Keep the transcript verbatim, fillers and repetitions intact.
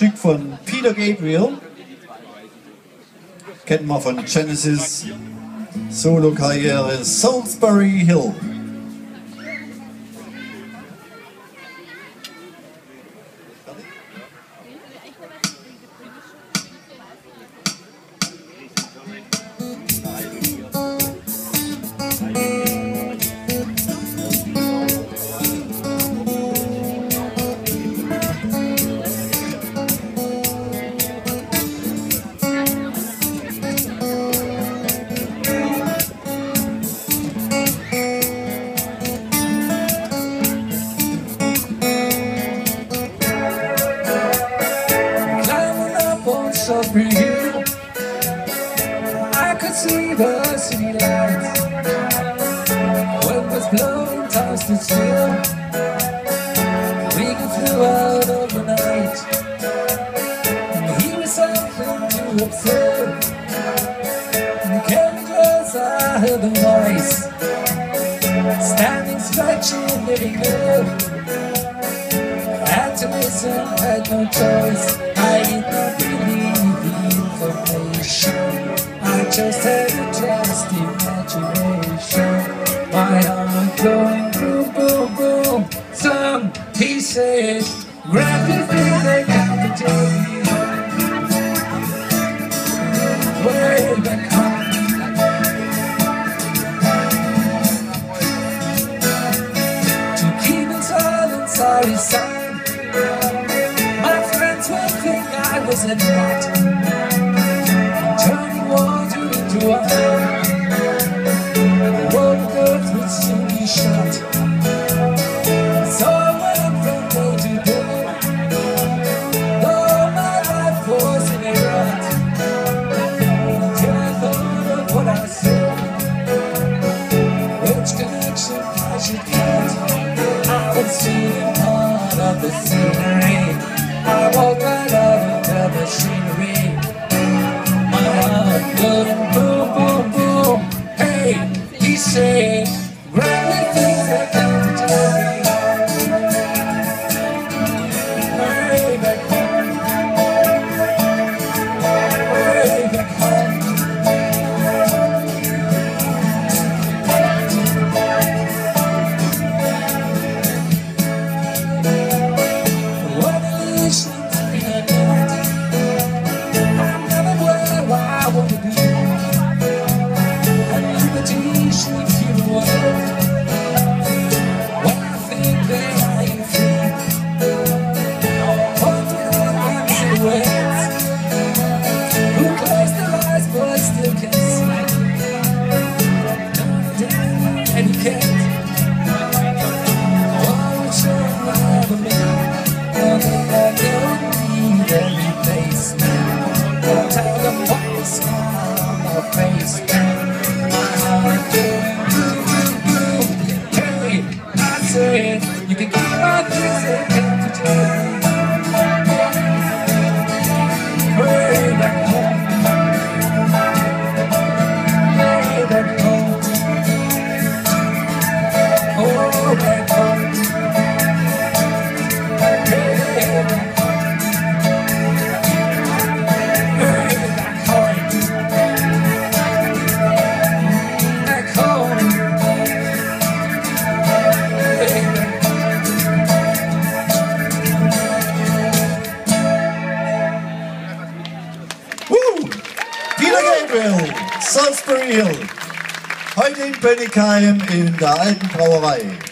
Stück von Peter Gabriel, kennt man von Genesis, Solo-Karriere, Solsbury Hill. Solsbury Hill, I could see the city lights. Wind was blowing, tossed and still. We could flew out overnight. He was something to observe. In the cabin glass, I heard the voice. Standing, stretching, living good. Had to listen, had no choice. I didn't believe. I just had a just imagination. My heart going boom, boom, boom. Some pieces grab the things they got to take me home. Way back home. To keep it silence, I resigned. My friends would think I was a nut. The world girls would soon be shot. So I went from day to day. Though my life was in a rut, until I thought of what I said. Which connection I should get. I was feeling part of the scenery. I walked right out of the machinery. My heart couldn't move. He said, grab the things that come to me. Way back home, way back home. What a relation to be a night. I'm never where I want to be. You can give my things that came to today. Way back home, way back home, oh, back home, way back home, way back home, back home. Solsbury Hill, heute in Bönnigheim in der alten Brauerei.